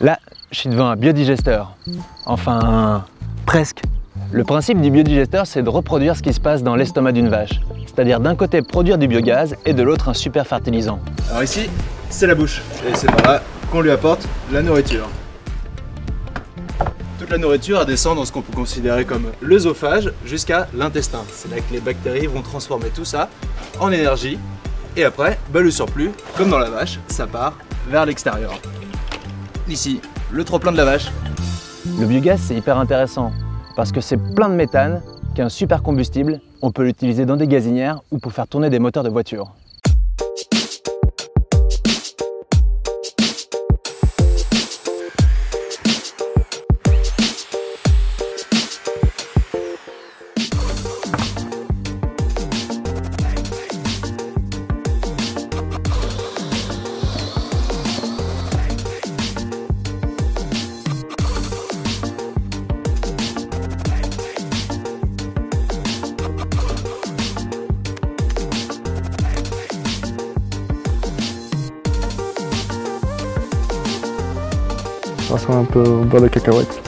Là, je suis devant un biodigesteur. Enfin, presque. Le principe du biodigesteur, c'est de reproduire ce qui se passe dans l'estomac d'une vache. C'est-à-dire d'un côté produire du biogaz et de l'autre un super fertilisant. Alors ici, c'est la bouche. Et c'est par là qu'on lui apporte la nourriture. Toute la nourriture descend dans ce qu'on peut considérer comme l'œsophage jusqu'à l'intestin. C'est là que les bactéries vont transformer tout ça en énergie. Et après, le surplus, comme dans la vache, ça part vers l'extérieur. Ici, le trop-plein de la vache. Le biogaz, c'est hyper intéressant parce que c'est plein de méthane, qui est un super combustible. On peut l'utiliser dans des gazinières ou pour faire tourner des moteurs de voitures. Ça ressemble un peu au beurre de cacahuète.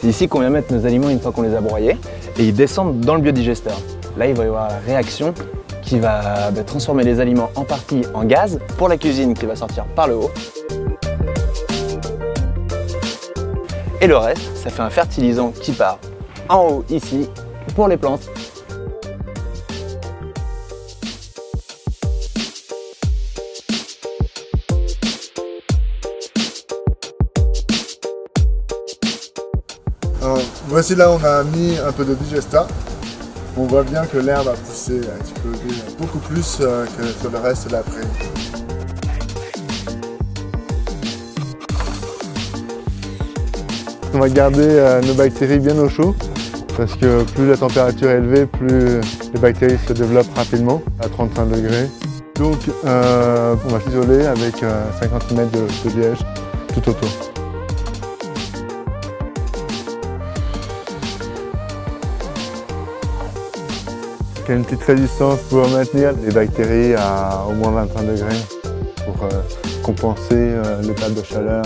C'est ici qu'on vient mettre nos aliments une fois qu'on les a broyés et ils descendent dans le biodigesteur. Là, il va y avoir la réaction qui va transformer les aliments en partie en gaz pour la cuisine qui va sortir par le haut. Et le reste, ça fait un fertilisant qui part en haut ici pour les plantes. Alors, voici là on a mis un peu de digestat. On voit bien que l'herbe a poussé, explosé beaucoup plus que sur le reste de la prairie. On va garder nos bactéries bien au chaud parce que plus la température est élevée, plus les bactéries se développent rapidement à 35 degrés. Donc on va s'isoler avec 50 cm de liège tout autour. Il y a une petite résistance pour maintenir les bactéries à au moins 25 degrés pour compenser l'étape de chaleur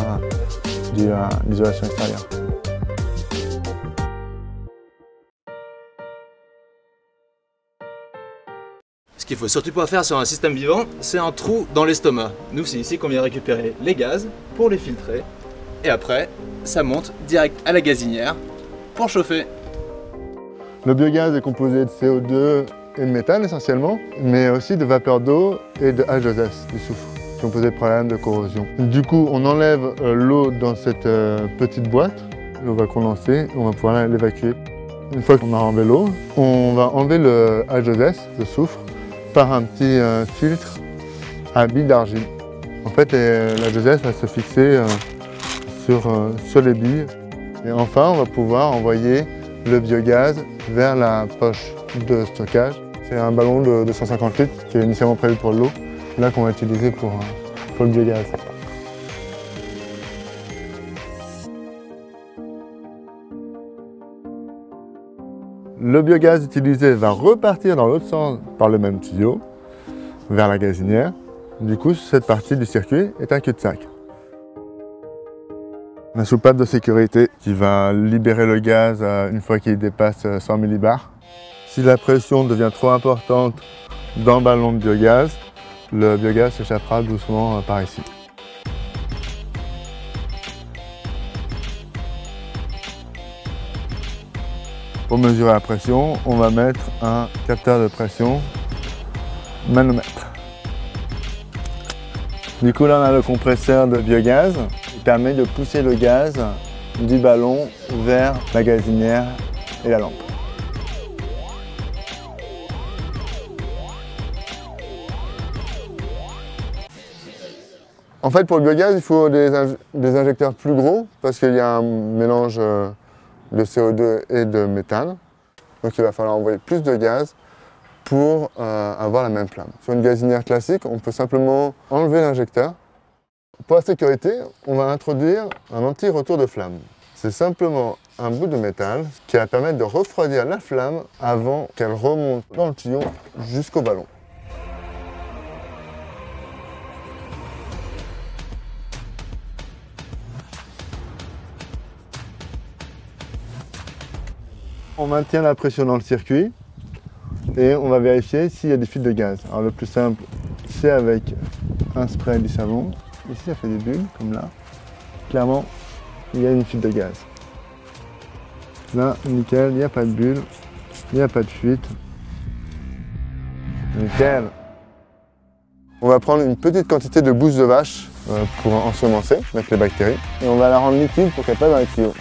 de l'isolation extérieure. Ce qu'il ne faut surtout pas faire sur un système vivant, c'est un trou dans l'estomac. Nous, c'est ici qu'on vient récupérer les gaz pour les filtrer. Et après, ça monte direct à la gazinière pour chauffer. Le biogaz est composé de CO2 et de méthane essentiellement, mais aussi de vapeur d'eau et de H2S, du soufre, qui ont posé problème de corrosion. Du coup, on enlève l'eau dans cette petite boîte, l'eau va condenser, on va pouvoir l'évacuer. Une fois qu'on a enlevé l'eau, on va enlever le H2S, le soufre, par un petit filtre à billes d'argile. En fait, la H2S va se fixer sur les billes. Et enfin, on va pouvoir envoyer le biogaz vers la poche de stockage. C'est un ballon de 250 litres qui est initialement prévu pour l'eau. Là qu'on va utiliser pour le biogaz. Le biogaz utilisé va repartir dans l'autre sens par le même tuyau, vers la gazinière. Du coup, cette partie du circuit est un cul-de-sac. La soupape de sécurité qui va libérer le gaz une fois qu'il dépasse 100 millibars. Si la pression devient trop importante dans le ballon de biogaz, le biogaz s'échappera doucement par ici. Pour mesurer la pression, on va mettre un capteur de pression manomètre. Du coup, là, on a le compresseur de biogaz qui permet de pousser le gaz du ballon vers la gazinière et la lampe. En fait, pour le biogaz, il faut des injecteurs plus gros parce qu'il y a un mélange de CO2 et de méthane. Donc il va falloir envoyer plus de gaz pour avoir la même flamme. Sur une gazinière classique, on peut simplement enlever l'injecteur Pour la sécurité, on va introduire un anti-retour de flamme. C'est simplement un bout de métal qui va permettre de refroidir la flamme avant qu'elle remonte dans le tuyau jusqu'au ballon. On maintient la pression dans le circuit et on va vérifier s'il y a des fuites de gaz. Alors le plus simple, c'est avec un spray du savon. Ici, ça fait des bulles, comme là. Clairement, il y a une fuite de gaz. Là, nickel, il n'y a pas de bulle, il n'y a pas de fuite. Nickel. On va prendre une petite quantité de bouse de vache pour ensemencer avec les bactéries. Et on va la rendre liquide pour qu'elle passe dans les tuyaux.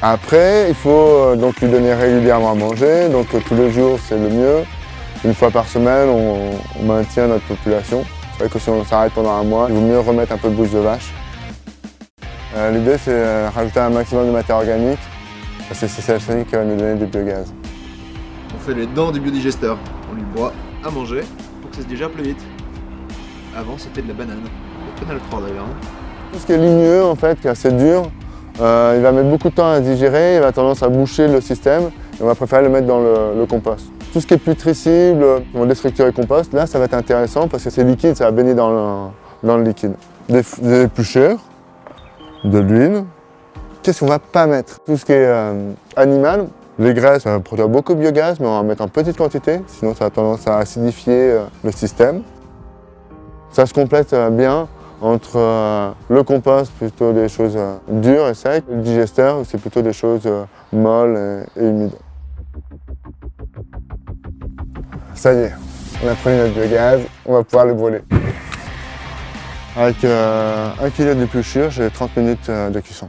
Après, il faut donc lui donner régulièrement à manger. Donc tous les jours, c'est le mieux. Une fois par semaine, on maintient notre population. C'est vrai que si on s'arrête pendant un mois, il vaut mieux remettre un peu de bouse de vache. L'idée, c'est rajouter un maximum de matière organique, parce que c'est celle-ci qui va nous donner du biogaz. On fait les dents du biodigesteur. On lui boit à manger pour que ça se digère plus vite. Avant, c'était de la banane. On peut le prendre d'ailleurs. Tout ce qui est ligneux, en fait, qui est assez dur, il va mettre beaucoup de temps à digérer, il va tendance à boucher le système, et on va préférer le mettre dans le compost. Tout ce qui est putrescible, on déstructure le compost, là ça va être intéressant parce que c'est liquide, ça va baigner dans le liquide. Des épluchures, de l'huile. Qu'est-ce qu'on va pas mettre? Tout ce qui est animal, les graisses, ça va produire beaucoup de biogaz, mais on va en mettre en petite quantité, sinon ça a tendance à acidifier le système. Ça se complète bien entre le compost, plutôt des choses dures et secs, le digesteur, c'est plutôt des choses molles et humides. Ça y est, on a pris notre biogaz, on va pouvoir le brûler. Avec 1 kg d'épluchure, j'ai 30 minutes de cuisson.